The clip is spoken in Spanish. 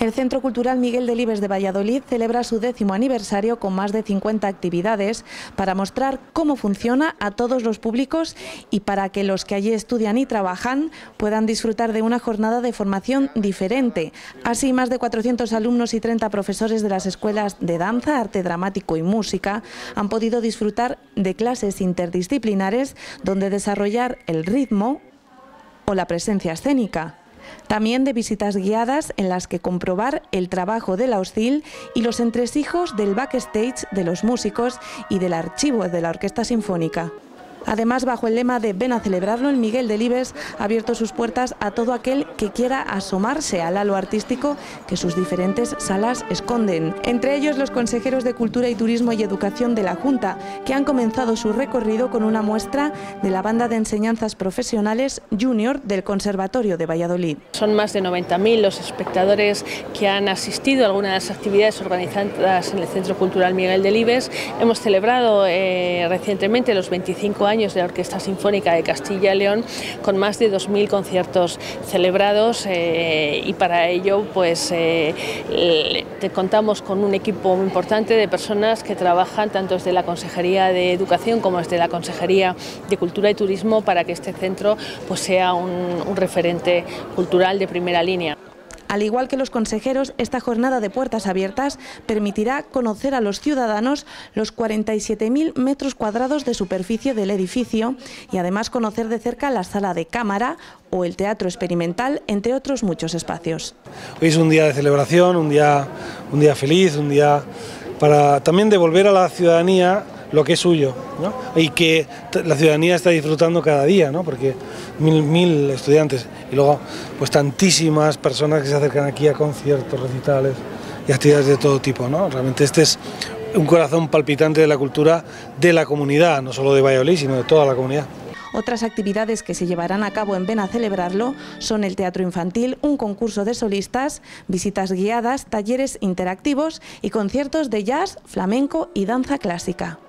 El Centro Cultural Miguel Delibes de Valladolid celebra su 10º aniversario con más de 50 actividades para mostrar cómo funciona a todos los públicos y para que los que allí estudian y trabajan puedan disfrutar de una jornada de formación diferente. Así, más de 400 alumnos y 30 profesores de las escuelas de danza, arte dramático y música han podido disfrutar de clases interdisciplinares donde desarrollar el ritmo o la presencia escénica. También de visitas guiadas en las que comprobar el trabajo de la hostil y los entresijos del backstage de los músicos y del archivo de la Orquesta Sinfónica. Además, bajo el lema de "Ven a celebrarlo", el Miguel Delibes ha abierto sus puertas a todo aquel que quiera asomarse al halo artístico que sus diferentes salas esconden. Entre ellos, los consejeros de Cultura y Turismo y Educación de la Junta, que han comenzado su recorrido con una muestra de la Banda de Enseñanzas Profesionales Junior del Conservatorio de Valladolid. Son más de 90.000 los espectadores que han asistido a alguna de las actividades organizadas en el Centro Cultural Miguel Delibes. Hemos celebrado recientemente los 25 años de la Orquesta Sinfónica de Castilla y León, con más de 2.000 conciertos celebrados, y para ello pues contamos con un equipo muy importante de personas que trabajan tanto desde la Consejería de Educación como desde la Consejería de Cultura y Turismo para que este centro pues sea un referente cultural de primera línea. Al igual que los consejeros, esta jornada de puertas abiertas permitirá conocer a los ciudadanos los 47.000 metros cuadrados de superficie del edificio y además conocer de cerca la sala de cámara o el teatro experimental, entre otros muchos espacios. Hoy es un día de celebración, un día feliz, un día para también devolver a la ciudadanía lo que es suyo, ¿no? Y que la ciudadanía está disfrutando cada día, ¿no? Porque mil estudiantes y luego pues tantísimas personas que se acercan aquí a conciertos, recitales y actividades de todo tipo, ¿no? Realmente este es un corazón palpitante de la cultura de la comunidad, no solo de Valladolid, sino de toda la comunidad. Otras actividades que se llevarán a cabo en Ven a celebrarlo son el teatro infantil, un concurso de solistas, visitas guiadas, talleres interactivos y conciertos de jazz, flamenco y danza clásica.